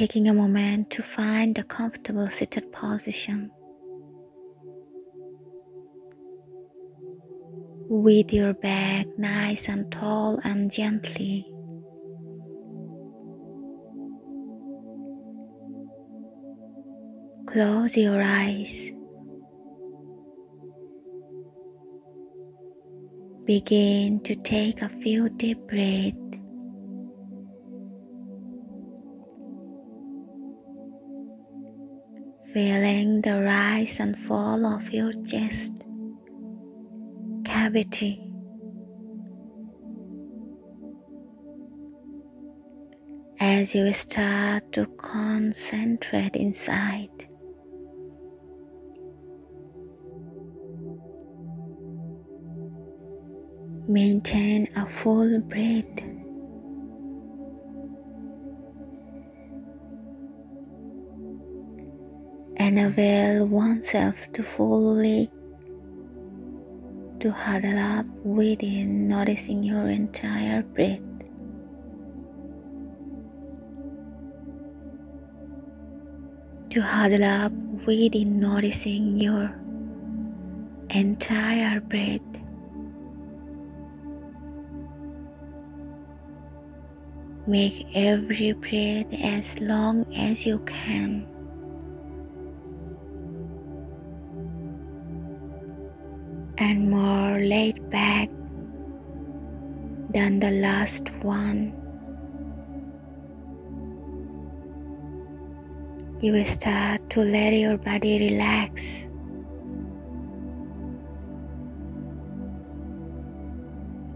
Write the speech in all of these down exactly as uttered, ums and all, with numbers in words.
taking a moment to find a comfortable seated position with your back nice and tall and gently. Close your eyes. Begin to take a few deep breaths. Feeling the rise and fall of your chest cavity. As you start to concentrate inside. Maintain a full breath. And avail oneself to fully to huddle up within, noticing your entire breath. To huddle up within, noticing your entire breath. Make every breath as long as you can. And more laid back than the last one. You will start to let your body relax.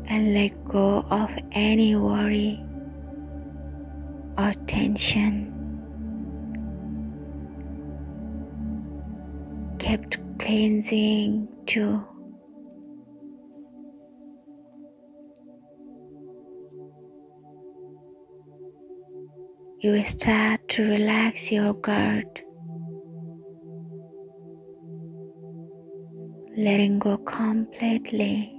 And let go of any worry or tension kept cleansing too. You will start to relax your guard, letting go completely,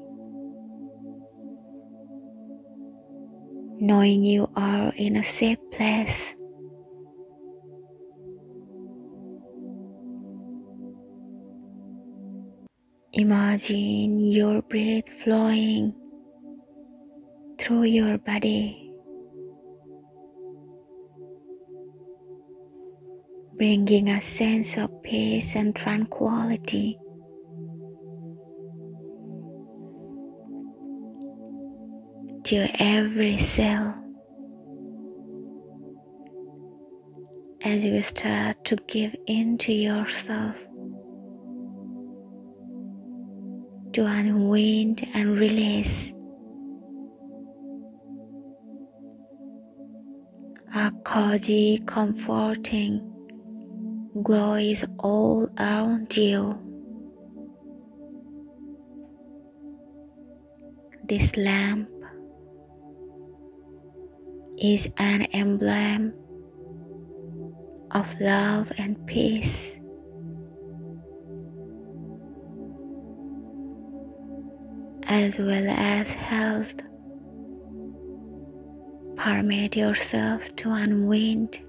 knowing you are in a safe place. Imagine your breath flowing through your body, bringing a sense of peace and tranquility. To every cell, as you start to give in to yourself, to unwind and release, a cozy, comforting glow is all around you. This lamp is an emblem of love and peace. As well as health. Permit yourself to unwind.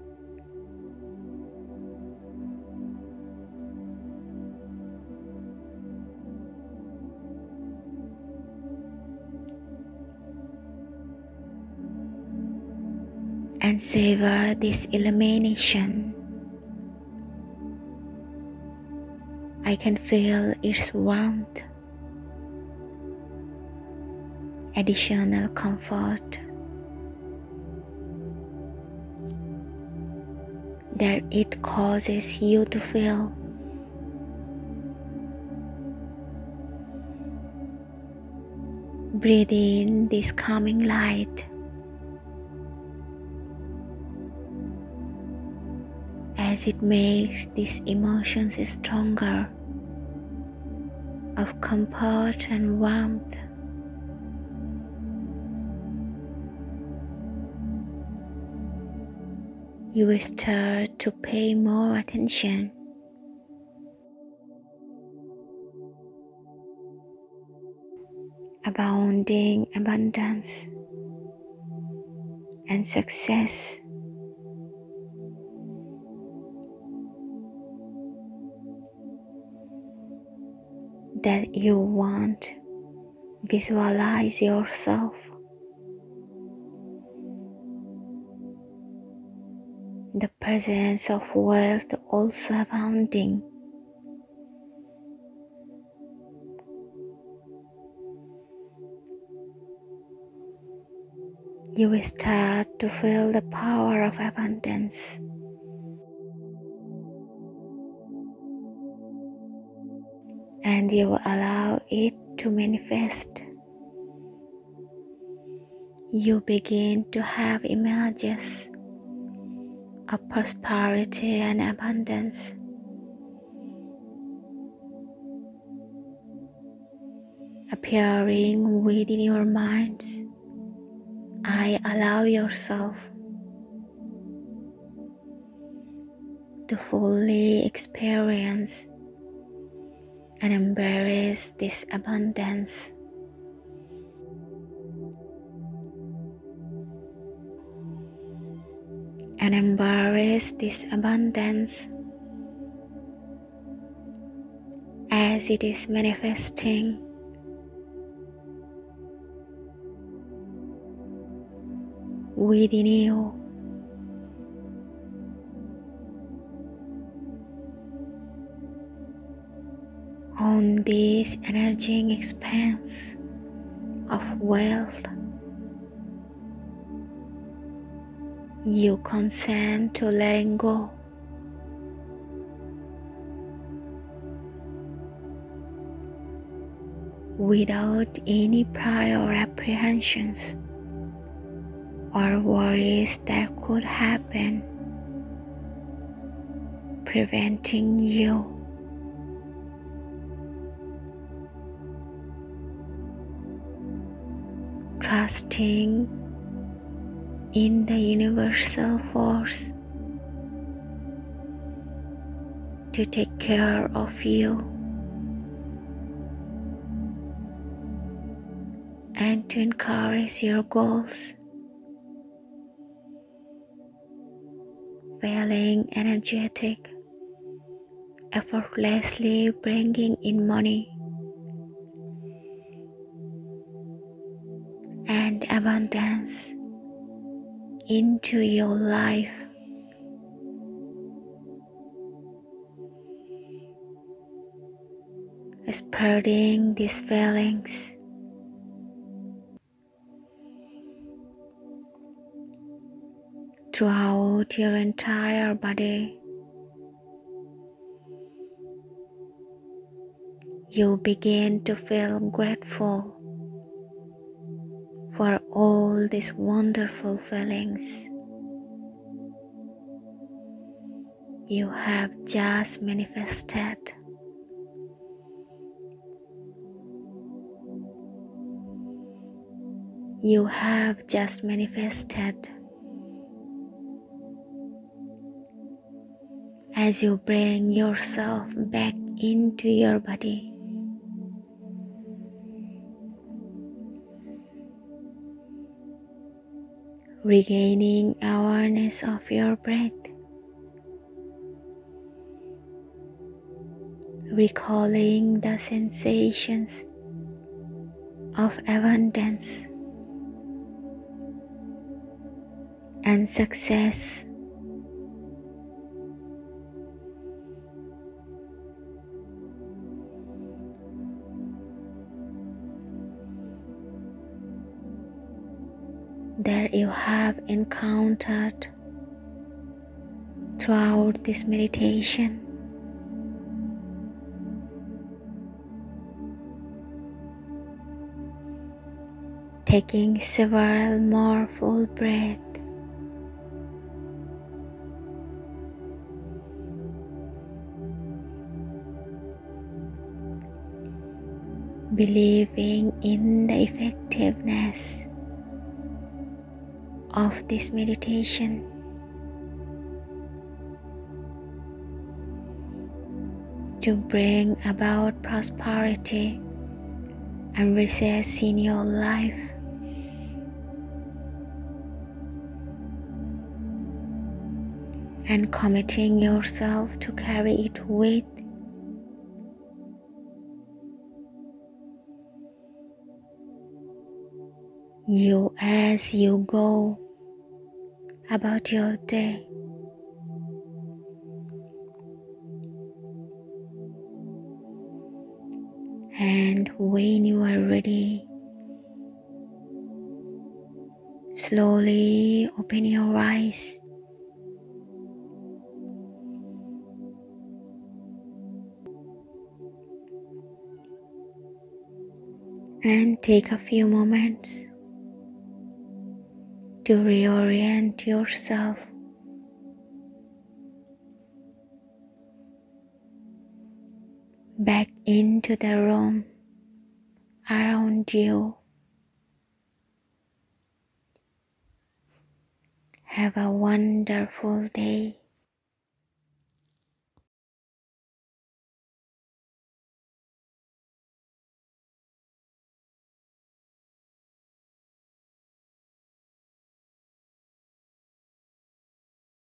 And savor this illumination. I can feel its warmth, additional comfort that it causes you to feel. Breathe in this calming light. As it makes these emotions stronger, of comfort and warmth. You will start to pay more attention abounding abundance and success. that you want. Visualize yourself. The presence of wealth also abounding. You will start to feel the power of abundance. And you will allow it to manifest. You begin to have images of prosperity and abundance. Appearing within your minds. I allow yourself to fully experience and embrace this abundance. And embrace this abundance as it is manifesting. Within you, on this energizing expanse of wealth, you consent to letting go. Without any prior apprehensions or worries that could happen, preventing you. Trusting in the universal force to take care of you and to encourage your goals. Feeling energetic, effortlessly bringing in money and abundance into your life. Spreading these feelings. Throughout your entire body, you begin to feel grateful for all these wonderful feelings you have just manifested. You have just manifested. As you bring yourself back into your body, regaining awareness of your breath, recalling the sensations of abundance and success. That you have encountered throughout this meditation. Taking several more full breaths. Believing in the effectiveness of this meditation, to bring about prosperity and success in your life. And committing yourself to carry it with you as you go about your day. And when you are ready, slowly open your eyes. And take a few moments to reorient yourself. Back into the room around you. Have a wonderful day.